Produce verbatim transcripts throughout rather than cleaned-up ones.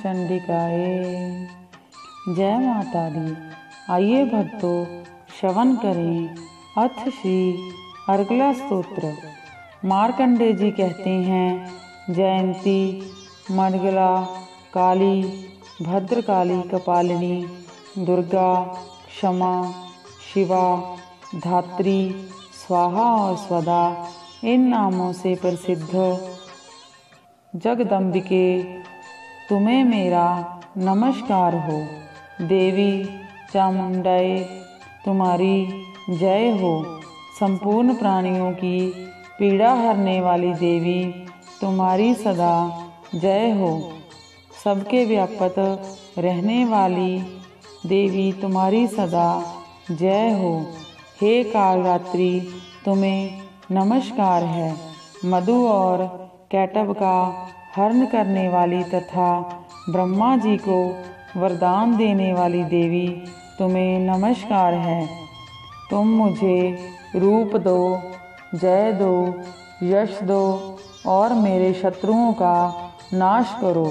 चंडिकाए। जय माता दी। आइए भक्तों श्रवण करें अथ श्री अर्गला स्तोत्र। मार्कंडे जी कहते हैं, जयंती मंगला काली भद्रकाली कपालिनी दुर्गा क्षमा शिवा धात्री स्वाहा और स्वदा इन नामों से प्रसिद्ध जगदम्बिके तुम्हें मेरा नमस्कार हो। देवी चामुंडाए तुम्हारी जय हो। संपूर्ण प्राणियों की पीड़ा हरने वाली देवी तुम्हारी सदा जय हो। सबके व्यापक रहने वाली देवी तुम्हारी सदा जय हो। हे कालरात्रि तुम्हें नमस्कार है। मधु और कैटभ का हरण करने वाली तथा ब्रह्मा जी को वरदान देने वाली देवी तुम्हें नमस्कार है। तुम मुझे रूप दो, जय दो, यश दो और मेरे शत्रुओं का नाश करो।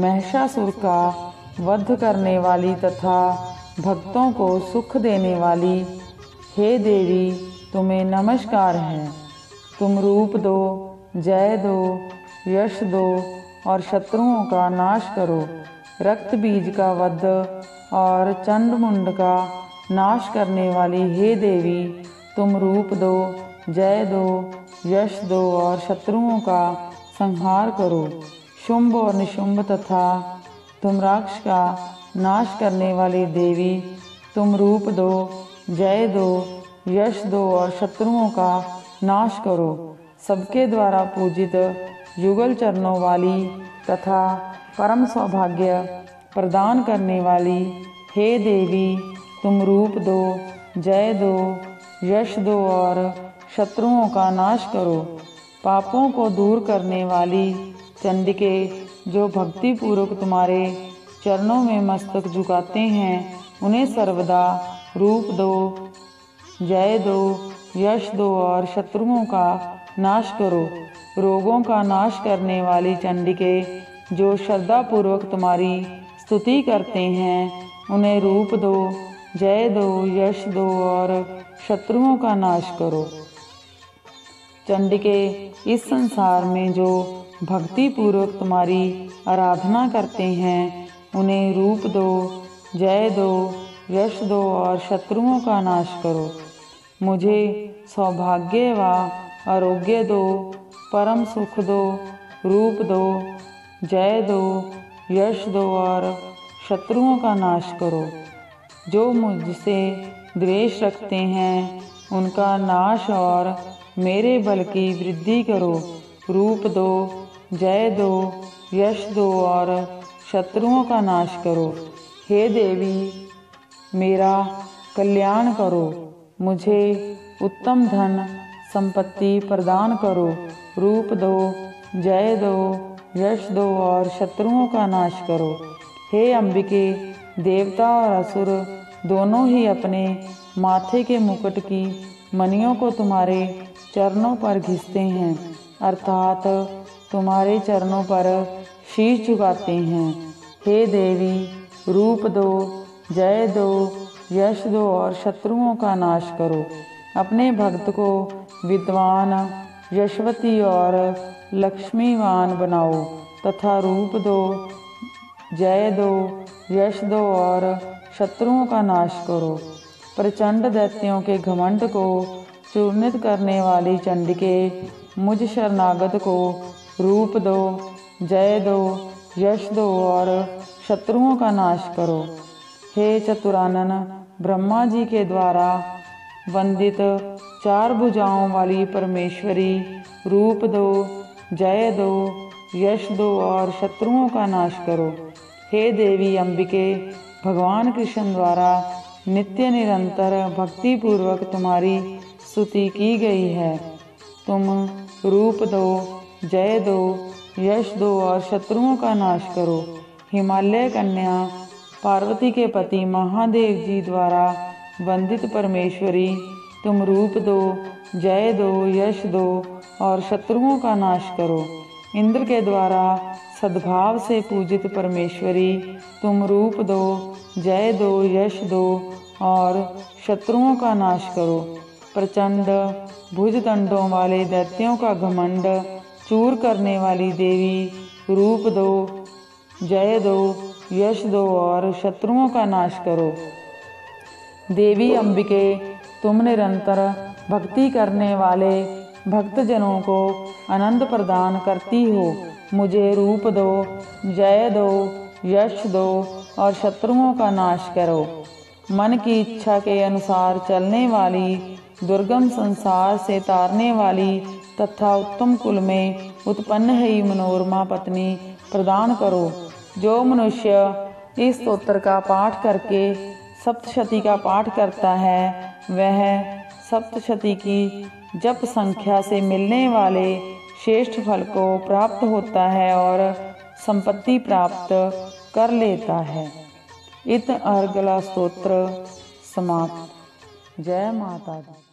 महिषासुर का वध करने वाली तथा भक्तों को सुख देने वाली हे देवी तुम्हें नमस्कार है। तुम रूप दो, जय दो, यश दो और शत्रुओं का नाश करो। रक्त बीज का वध और चंडमुंड का नाश करने वाली हे देवी तुम रूप दो, जय दो, यश दो और शत्रुओं का संहार करो। शुंभ और निशुंभ तथा धूम्राक्ष का नाश करने वाली देवी तुम रूप दो, जय दो, यश दो और शत्रुओं का नाश करो। सबके द्वारा पूजित युगल चरणों वाली तथा परम सौभाग्य प्रदान करने वाली हे देवी तुम रूप दो, जय दो, यश दो और शत्रुओं का नाश करो। पापों को दूर करने वाली चंडिके जो भक्ति पूर्वक तुम्हारे चरणों में मस्तक झुकाते हैं उन्हें सर्वदा रूप दो, जय दो, यश दो और शत्रुओं का नाश करो। रोगों का नाश करने वाली चंडिके जो श्रद्धा पूर्वक तुम्हारी स्तुति करते हैं उन्हें रूप दो, जय दो, यश दो और शत्रुओं का नाश करो। चंडिके इस संसार में जो भक्ति पूर्वक तुम्हारी आराधना करते हैं उन्हें रूप दो, जय दो, यश दो और शत्रुओं का नाश करो। मुझे सौभाग्य व आरोग्य दो, परम सुख दो, रूप दो, जय दो, यश दो और शत्रुओं का नाश करो। जो मुझसे द्वेष रखते हैं उनका नाश और मेरे बल की वृद्धि करो। रूप दो, जय दो, यश दो और शत्रुओं का नाश करो। हे देवी मेरा कल्याण करो। मुझे उत्तम धन संपत्ति प्रदान करो। रूप दो, जय दो, यश दो और शत्रुओं का नाश करो। हे अंबिके देवता और असुर दोनों ही अपने माथे के मुकुट की मणियों को तुम्हारे चरणों पर घिसते हैं अर्थात तुम्हारे चरणों पर शीश झुकाते हैं। हे देवी रूप दो, जय दो, यश दो और शत्रुओं का नाश करो। अपने भक्त को विद्वान यशवती और लक्ष्मीवान बनाओ तथा रूप दो, जय दो, यश दो और शत्रुओं का नाश करो। प्रचंड दैत्यों के घमंड को चूर्णित करने वाली चंडिके मुझ शरणागत को रूप दो, जय दो, यश दो और शत्रुओं का नाश करो। हे चतुरानन ब्रह्मा जी के द्वारा वंदित चार भुजाओं वाली परमेश्वरी रूप दो, जय दो, यश दो और शत्रुओं का नाश करो। हे देवी अंबिके भगवान कृष्ण द्वारा नित्य निरंतर भक्ति पूर्वक तुम्हारी स्तुति की गई है। तुम रूप दो, जय दो, यश दो और शत्रुओं का नाश करो। हिमालय कन्या पार्वती के पति महादेव जी द्वारा वंदित परमेश्वरी तुम रूप दो, जय दो, यश दो और शत्रुओं का नाश करो। इंद्र के द्वारा सद्भाव से पूजित परमेश्वरी, तुम रूप दो, जय दो, यश दो और शत्रुओं का नाश करो। प्रचंड भुजदंडों वाले दैत्यों का घमंड चूर करने वाली देवी, रूप दो, जय दो, यश दो और शत्रुओं का नाश करो। देवी अंबिके, तुम निरंतर भक्ति करने वाले भक्तजनों को आनंद प्रदान करती हो। मुझे रूप दो, जय दो, यश दो और शत्रुओं का नाश करो। मन की इच्छा के अनुसार चलने वाली, दुर्गम संसार से तारने वाली तथा उत्तम कुल में उत्पन्न ही मनोरमा पत्नी प्रदान करो। जो मनुष्य इस स्तोत्र का पाठ करके सप्तशती का पाठ करता है, वह सप्तशती की जप संख्या से मिलने वाले श्रेष्ठ फल को प्राप्त होता है और संपत्ति प्राप्त कर लेता है। इत अर्गला स्तोत्र समाप्त। जय माता दी।